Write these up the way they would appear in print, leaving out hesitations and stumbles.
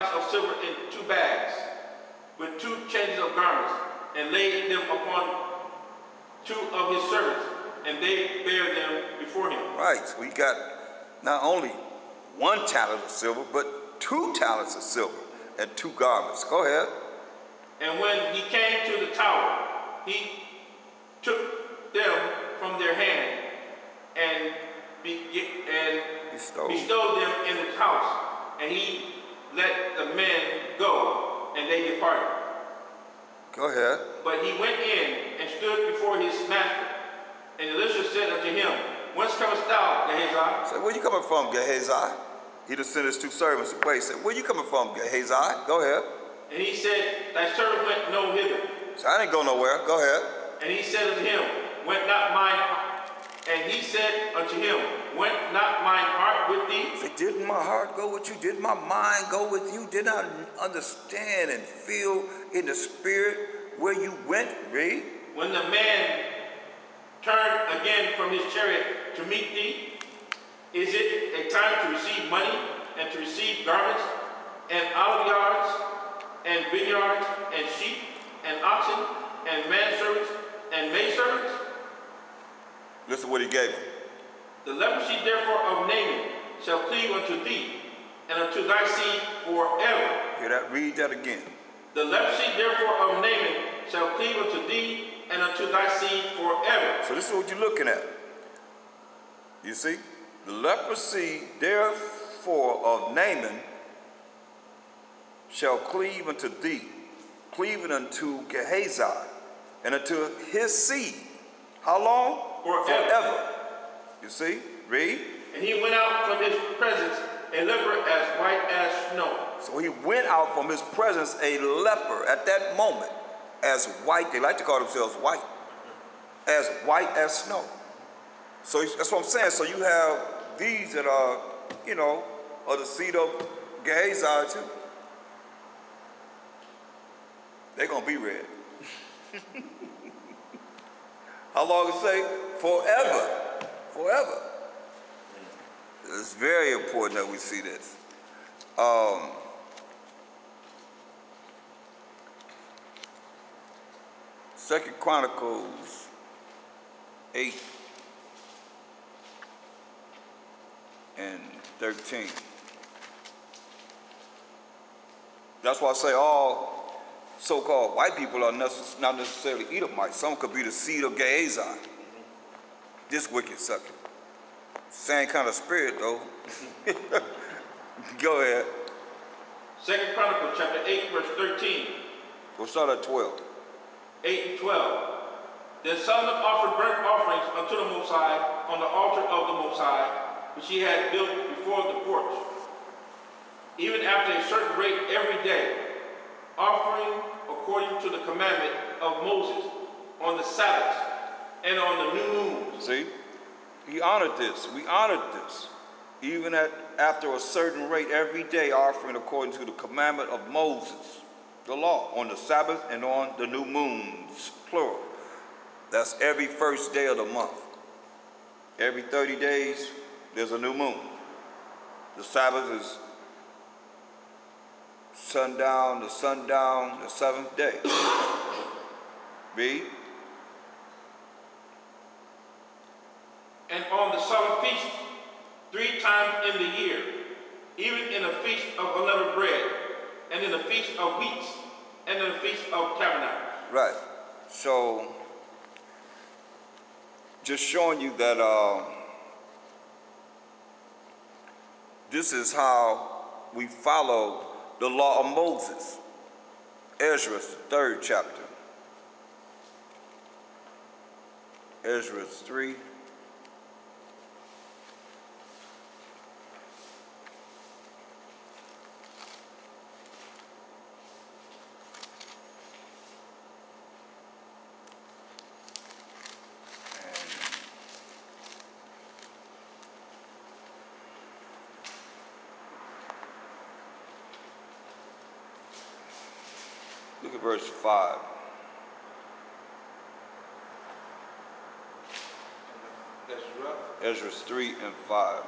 of silver in 2 bags with 2 changes of garments, and laid them upon 2 of his servants, and they bare them before him. Right, so he got not only 1 talent of silver, but 2 talents of silver and 2 garments. Go ahead. And when he came to the tower, he took them from their hand and bestowed them in the house, and he let the men go, and they departed. Go ahead. But he went in and stood before his master. And Elisha said unto him, Whence comest thou, Gehazi? Said, Where you coming from, Gehazi? He just sent his 2 servants away. Said, Where you coming from, Gehazi? Go ahead. And he said, Thy servant went no hither. So I didn't go nowhere. Go ahead. And he said unto him, Went not mine heart with thee? Say, didn't my heart go with you? Did my mind go with you? Did I understand and feel in the spirit where you went? Read. When the man turned again from his chariot to meet thee, is it a time to receive money and to receive garments and olive yards and vineyards and sheep and oxen and manservants and maidservants? Listen what he gave him. The leprosy therefore of Naaman shall cleave unto thee, and unto thy seed forever. Hear that? Read that again. The leprosy therefore of Naaman shall cleave unto thee, and unto thy seed forever. So this is what you're looking at. You see? The leprosy therefore of Naaman shall cleave unto thee, cleaving unto Gehazi, and unto his seed. How long? Forever. Forever. You see? Read. And he went out from his presence a leper as white as snow. So he went out from his presence a leper at that moment as white. They like to call themselves white. As white as snow. So that's what I'm saying. So you have these that are, you know, of the seed of Gehazi too. They're going to be red. How long it say? Forever. Forever. It's very important that we see this. Second Chronicles 8:13. That's why I say all so-called white people are not necessarily Edomites. Some could be the seed of Gehazi. This wicked sucker. Same kind of spirit, though. Go ahead. 2 Chronicles chapter 8, verse 13. We'll start at 12. 8 and 12. Then Solomon offered burnt offerings unto the Most High on the altar of the Most High, which he had built before the porch. Even after a certain rate every day, offering according to the commandment of Moses on the Sabbath, and on the new moon. See, he honored this. We honored this. Even after a certain rate every day, offering according to the commandment of Moses, the law, on the Sabbath and on the new moons, plural. That's every first day of the month. Every 30 days, there's a new moon. The Sabbath is sundown to sundown, the 7th day. Read. And on the solemn feast, 3 times in the year, even in the feast of unleavened bread, and in the feast of weeks, and in the feast of tabernacles. Right. So, just showing you that this is how we follow the law of Moses. Ezra, 3rd chapter. Ezra 3. Look at verse 5. Ezra 3 and 5.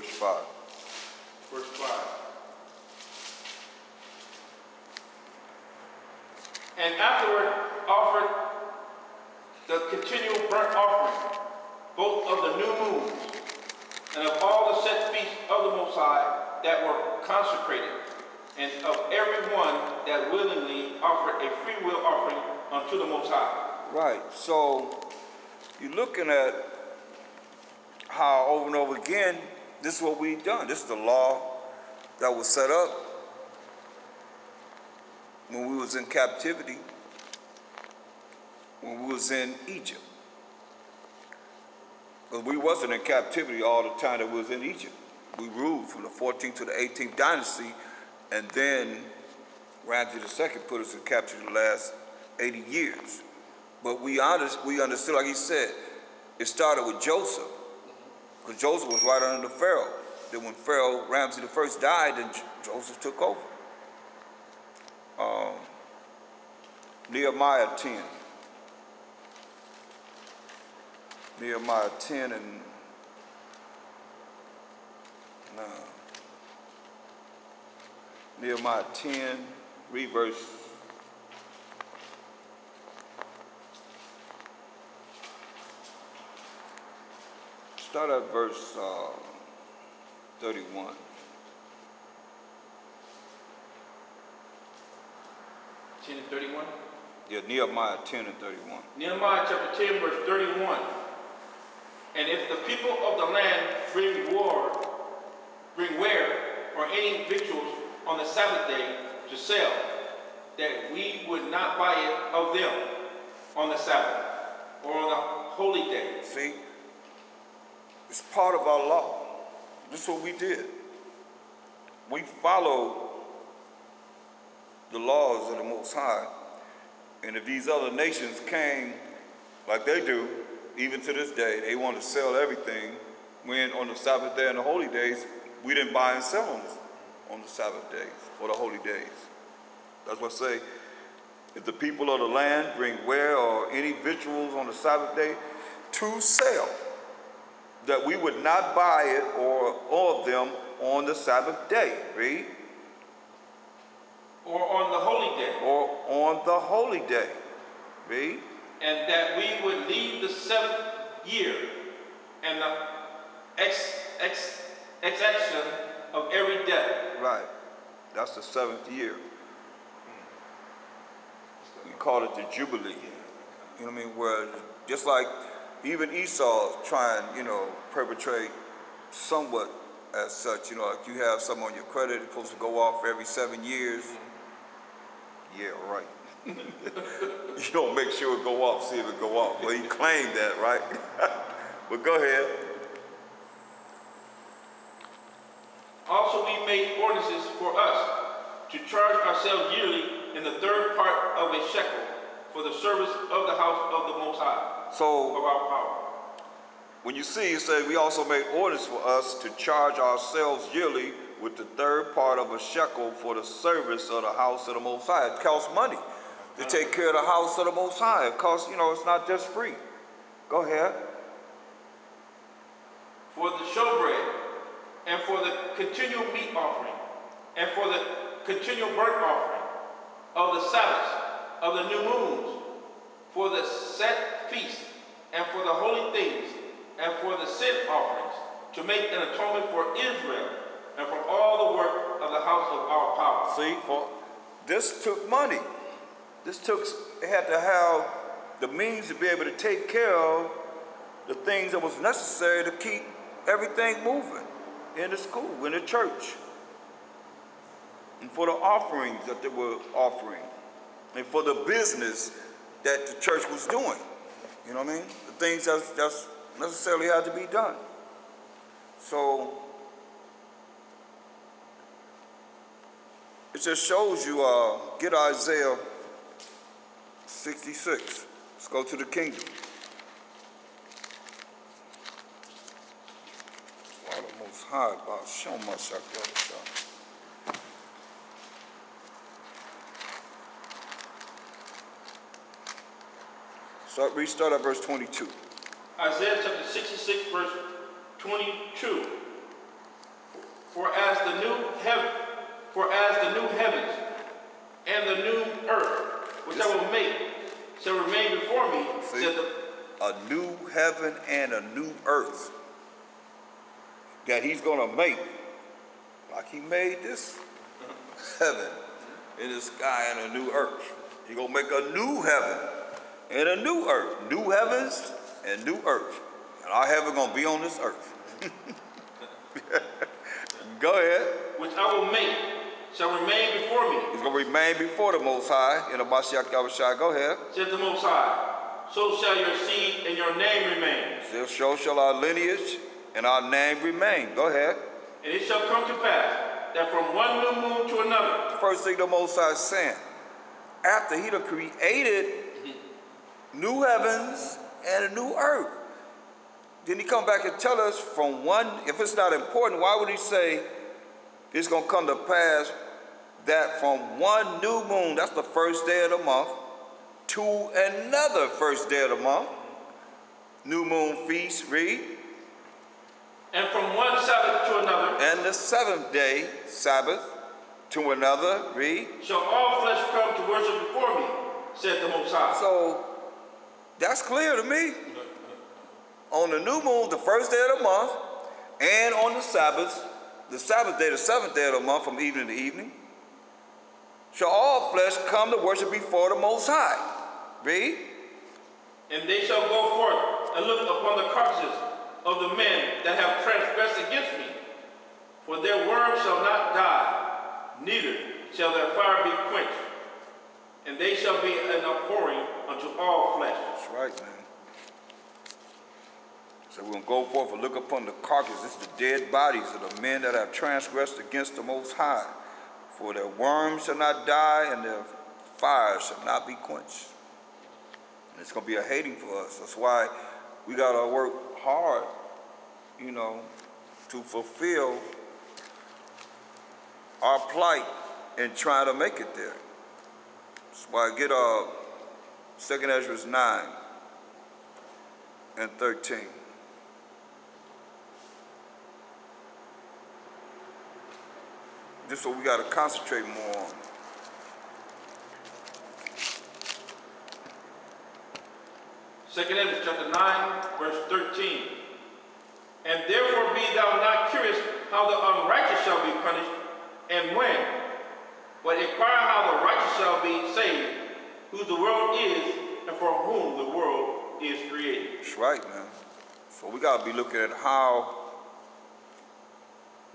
verse 5. Verse 5. And afterward offered the continual burnt offering, both of the new moons and of all the set feasts of the Most High that were consecrated, and of every one that willingly offered a free will offering unto the Most High. Right. So you're looking at how over and over again, this is what we've done. This is the law that was set up when we was in captivity, when we was in Egypt. Because we wasn't in captivity all the time that we was in Egypt. We ruled from the 14th to the 18th dynasty, and then Ramses II put us in captivity the last 80 years. But we understood, like he said, it started with Joseph, because Joseph was right under the Pharaoh. Then when Pharaoh, Ramses I died, then Joseph took over. Nehemiah 10. Nehemiah 10 and 9. Nehemiah 10, read verse 31. Yeah, Nehemiah 10 and 31. Nehemiah chapter 10, verse 31. And if the people of the land bring ware or any victuals on the Sabbath day to sell, that we would not buy it of them on the Sabbath or on the holy day. See, it's part of our law. This is what we did. We followed the laws of the Most High. And if these other nations came like they do, even to this day, they want to sell everything when on the Sabbath day and the holy days, we didn't buy and sell them on the Sabbath days or the holy days. That's why I say, if the people of the land bring ware or any victuals on the Sabbath day to sell, that we would not buy it or of them on the Sabbath day. Read. Or on the holy day. Or on the holy day. Read. And that we would leave the seventh year and the exaction of every debt. Right. That's the seventh year. We call it the Jubilee. You know what I mean? Where just like even Esau trying, you know, perpetrate somewhat as such. You know, like you have something on your credit, it's supposed to go off every 7 years. Yeah, right. You don't make sure it go off, see if it go off. Well, he claimed that, right? But go ahead. Also we made ordinances for us to charge ourselves yearly in the third part of a shekel for the service of the house of the Most High, so, of our power. When you see, it says we also made ordinances for us to charge ourselves yearly with the third part of a shekel for the service of the house of the Most High. It costs money to take care of the house of the Most High. It costs, you know, it's not just free. Go ahead. For the showbread, and for the continual meat offering, and for the continual burnt offering, of the Sabbaths, of the new moons, for the set feast, and for the holy things, and for the sin offerings, to make an atonement for Israel, and for all the work of the house of our power. See, for this took money. This took, it had to have the means to be able to take care of the things that was necessary to keep everything moving in the school, in the church, and for the offerings that they were offering, and for the business that the church was doing. You know what I mean? The things that necessarily had to be done. So it just shows you, get Isaiah 66. Let's go to the kingdom. Wow, the Most High, about so much I got to show. So restart at verse 22. Isaiah chapter 66, verse 22. For as the new heavens and the new earth, which I will make, shall remain before me. See, a new heaven and a new earth that he's going to make, like he made this heaven in the sky and a new earth. He's going to make a new heaven and a new earth, new heavens and new earth. And our heaven going to be on this earth. Go ahead. Which I will make shall remain before me. It's going to remain before the Most High in the Mashiach Yavashai. Go ahead. Says the Most High, so shall your seed and your name remain. Says, so shall our lineage and our name remain. Go ahead. And it shall come to pass that from one new moon to another. First thing the Most High is saying, after he done created new heavens and a new earth, then he come back and tell us from one, if it's not important, why would he say it's going to come to pass that from one new moon, that's the first day of the month, to another first day of the month, new moon feast, read. And from one Sabbath to another. And the seventh day, Sabbath, to another, read. Shall all flesh come to worship before me, said the Most High. So, that's clear to me. On the new moon, the first day of the month, and on the Sabbath day, the seventh day of the month, from evening to evening, shall all flesh come to worship before the Most High. Read. And they shall go forth and look upon the carcasses of the men that have transgressed against me, for their worm shall not die, neither shall their fire be quenched, and they shall be an abhorring unto all flesh. That's right, man. So we're going to go forth and look upon the carcasses, the dead bodies of the men that have transgressed against the Most High. For their worms shall not die and their fire shall not be quenched. And it's going to be a hating for us. That's why we got to work hard, you know, to fulfill our plight and try to make it there. That's why I get 2nd Ezra 9 and 13. Just so we got to concentrate more on. Second Ezra chapter 9, verse 13. And therefore be thou not curious how the unrighteous shall be punished, and when, but inquire how the righteous shall be saved, who the world is, and for whom the world is created. That's right, man. So we got to be looking at how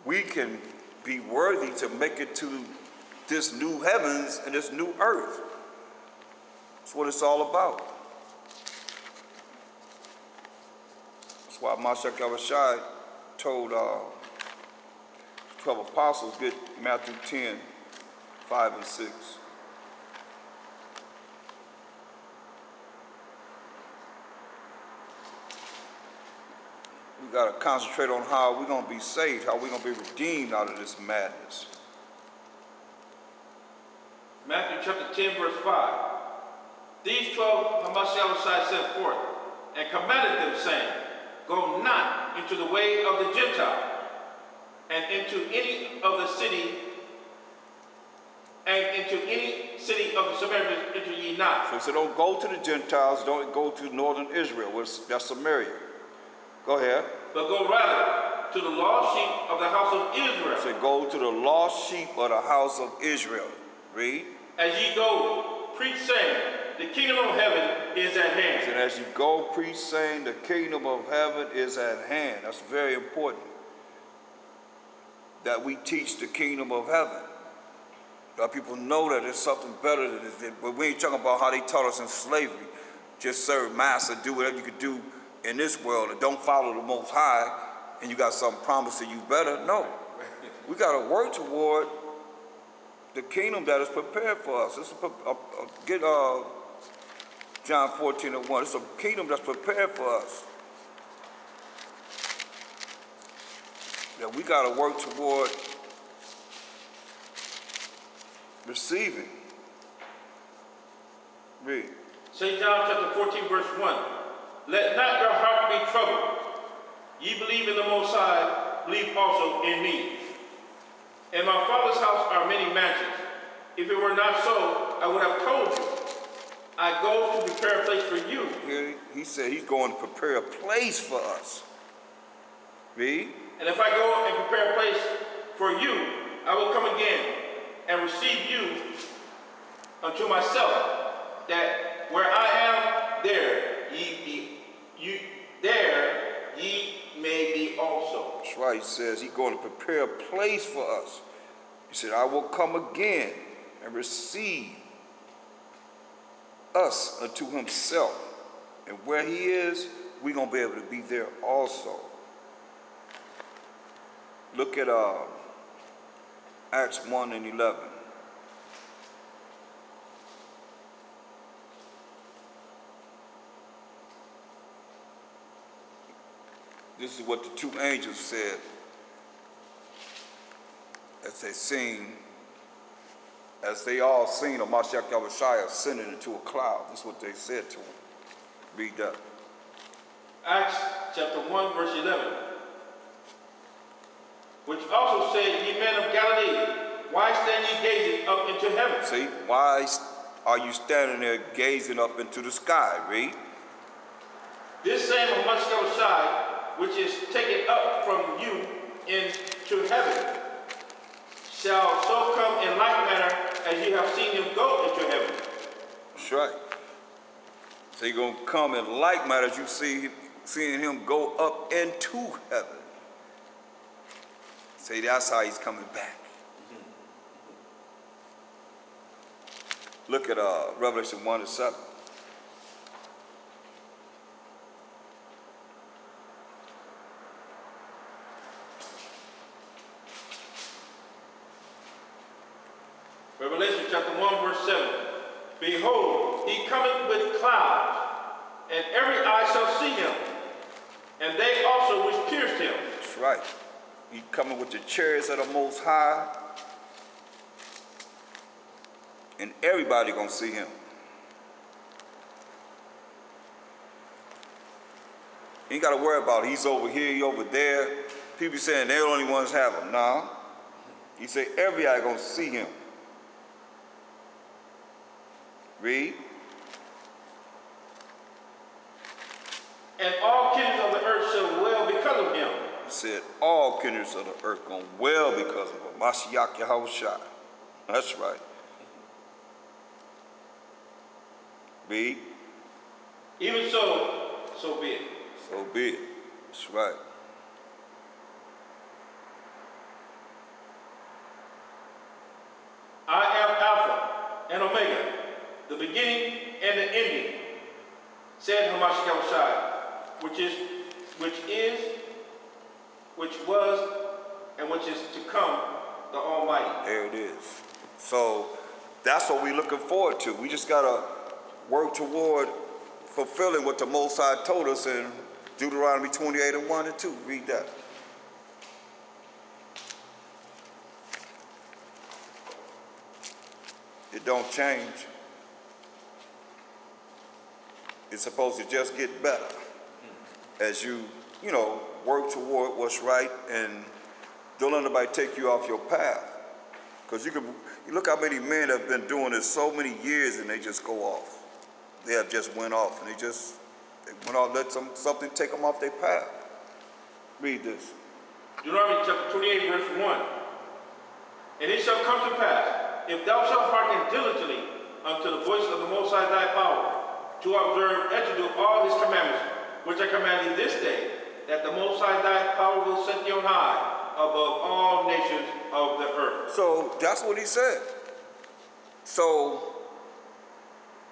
we can be worthy to make it to this new heavens and this new earth. That's what it's all about. That's why Mashiach Yavashai told 12 apostles, get Matthew 10, 5 and 6. We got to concentrate on how we're going to be saved, how we're going to be redeemed out of this madness. Matthew chapter 10, verse 5. These 12 Mashiach Yavashai sent forth and commanded them, saying, go not into the way of the Gentile, and into any city of the Samaritans enter ye not. So he said, don't go to the Gentiles, don't go to northern Israel, that's Samaria. Go ahead. But go rather to the lost sheep of the house of Israel. So go to the lost sheep of the house of Israel. Read. As ye go, preach saying, the kingdom of heaven is at hand. And as you go, preach saying, the kingdom of heaven is at hand. That's very important. That we teach the kingdom of heaven. That people know that there's something better than this. But we ain't talking about how they taught us in slavery. Just serve master, do whatever you could do in this world, and don't follow the Most High, and you got something promising you better. No. We got to work toward the kingdom that is prepared for us. It's get John 14 and 1. It's a kingdom that's prepared for us. That we got to work toward receiving. Read. St. John chapter 14, verse 1. Let not your heart be troubled. Ye believe in the Most High, believe also in me. In my Father's house are many mansions. If it were not so, I would have told you. I go to prepare a place for you. He said he's going to prepare a place for us. Read. And if I go and prepare a place for you, I will come again and receive you unto myself, that where I am, there ye may be also. That's right. He says he's going to prepare a place for us. He said, I will come again and receive us unto himself. And where he is, we're going to be able to be there also. Look at Acts 1 and 11. This is what the two angels said as they all seen of Mashiach Yavashai ascending into a cloud. That's what they said to him. Read that. Acts chapter 1, verse 11. Which also said, ye men of Galilee, why stand ye gazing up into heaven? See, why are you standing there gazing up into the sky? Read. This same of Mashiach Yavashai, which is taken up from you into heaven, shall so come in like manner as you have seen him go into heaven. That's right. So you're going to come in like manner as you see him go up into heaven. See, that's how he's coming back. Mm-hmm. Look at Revelation 1 and 7. Revelation chapter 1, verse 7. Behold, he cometh with clouds, and every eye shall see him, and they also which pierced him. That's right. He coming with the chariots of the Most High, and everybody going to see him. You ain't got to worry about it. He's over here, he over there. People saying they're the only ones have him. No. He said every eye going to see him. Read. And all kings of the earth shall wail because of him. He said all kings of the earth gonna wail because of him. Mashiach Yahawashi. That's right. Read. Even so, so be it. So be it. That's right. I am Alpha and Omega, the beginning and the ending, said Mashiach Yahawashi, which was, and which is to come, the Almighty. There it is. So that's what we're looking forward to. We just gotta work toward fulfilling what the Most High told us in Deuteronomy 28 and 1 and 2. Read that. It don't change. It's supposed to just get better as you know, work toward what's right, and don't let nobody take you off your path. Because you look how many men have been doing this so many years and they just go off. They have just went off and they went off, let something take them off their path. Read this. Deuteronomy chapter 28, verse 1. And it shall come to pass, if thou shalt hearken diligently unto the voice of the Most High thy power, to observe and to do all his commandments, which I command thee this day, that the Most High thy power will set thee on high above all nations of the earth. So that's what he said. So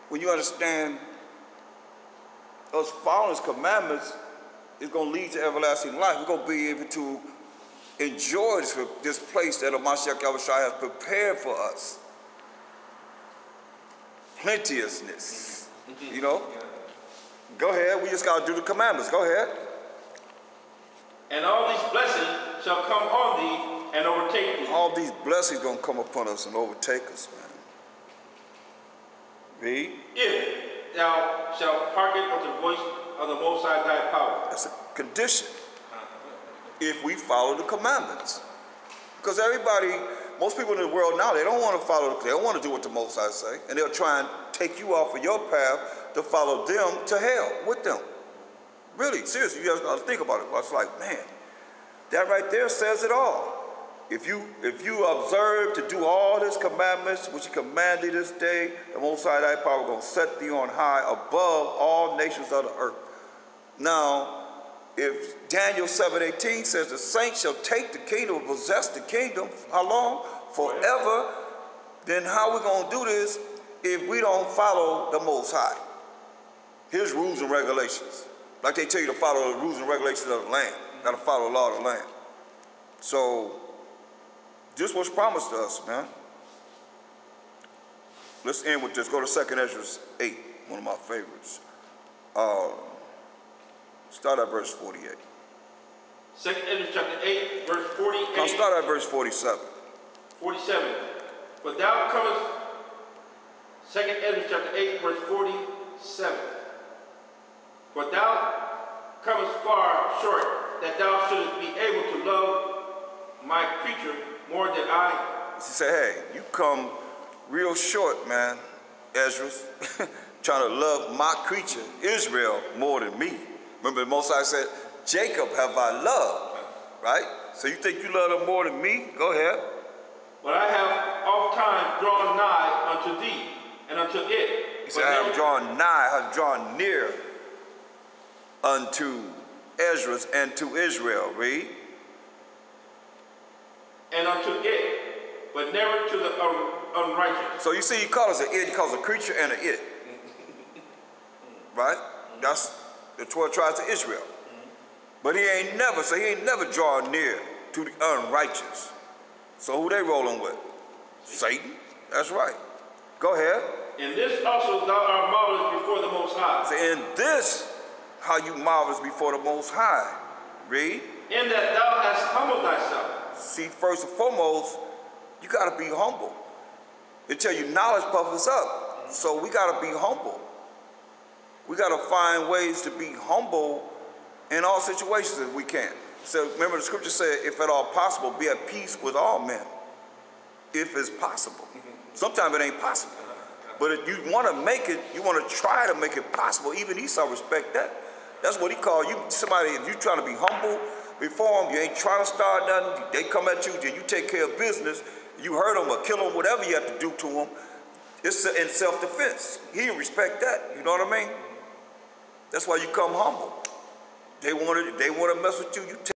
when you understand us following his commandments, it's going to lead to everlasting life. We're going to be able to enjoy this place that Mashiach Yahawashi has prepared for us. Plenteousness. You know? Go ahead. We just got to do the commandments. Go ahead. And all these blessings shall come on thee and overtake thee. All these blessings going to come upon us and overtake us, man. Read. If thou shalt hearken unto the voice of the Most High thy power. That's a condition. If we follow the commandments. Because everybody, most people in the world now, they don't want to follow, they don't want to do what the Most High say, and they'll try and take you off of your path to follow them to hell with them. Really, seriously, you guys got to think about it. I was like, man, that right there says it all. If you observe to do all his commandments, which he commanded this day, the Most High thy power going to set thee on high above all nations of the earth. Now, if Daniel 7:18 says the saints shall take the kingdom, possess the kingdom, how long? Forever. Then how are we going to do this if we don't follow the Most High, his rules and regulations? Like they tell you to follow the rules and regulations of the land, not to follow the law of the land. So this was promised to us, man. Let's end with this. Go to 2 Ezra 8, one of my favorites. Start at verse 48. 2 Ezra chapter 8, verse 48. Now start at verse 47. 47. But thou comest, 2 Ezra chapter 8, verse 47. For thou comest far short, that thou shouldest be able to love my creature more than I. He said, hey, you come real short, man, Ezra, trying to love my creature, Israel, more than me. Remember the Most High said, Jacob have I loved, right? So you think you love him more than me? Go ahead. But I have oft times drawn nigh unto thee and unto it. He said, I have drawn nigh, I have drawn near unto Ezra and to Israel, read. And unto it, but never to the unrighteous. So you see, he calls it an it, he calls a creature and an it. Right? That's the 12 tribes of Israel. But he ain't never drawing near to the unrighteous. So who they rolling with? Satan. That's right. Go ahead. In this also thou art marvelous before the Most High. So in this, how you marvelous before the Most High. Read. In that thou hast humbled thyself. See, first and foremost, you got to be humble. They tell you knowledge puffs up. So we got to be humble. We got to find ways to be humble in all situations if we can. So remember the scripture said, if at all possible, be at peace with all men. If it's possible. Sometimes it ain't possible. But if you want to make it, you want to try to make it possible. Even Esau respect that. That's what he called you. Somebody, if you trying to be humble before them, you ain't trying to start nothing, they come at you, then you take care of business, you hurt them or kill them, whatever you have to do to them, it's in self-defense. He respect that, you know what I mean? That's why you come humble. They want to mess with you, you take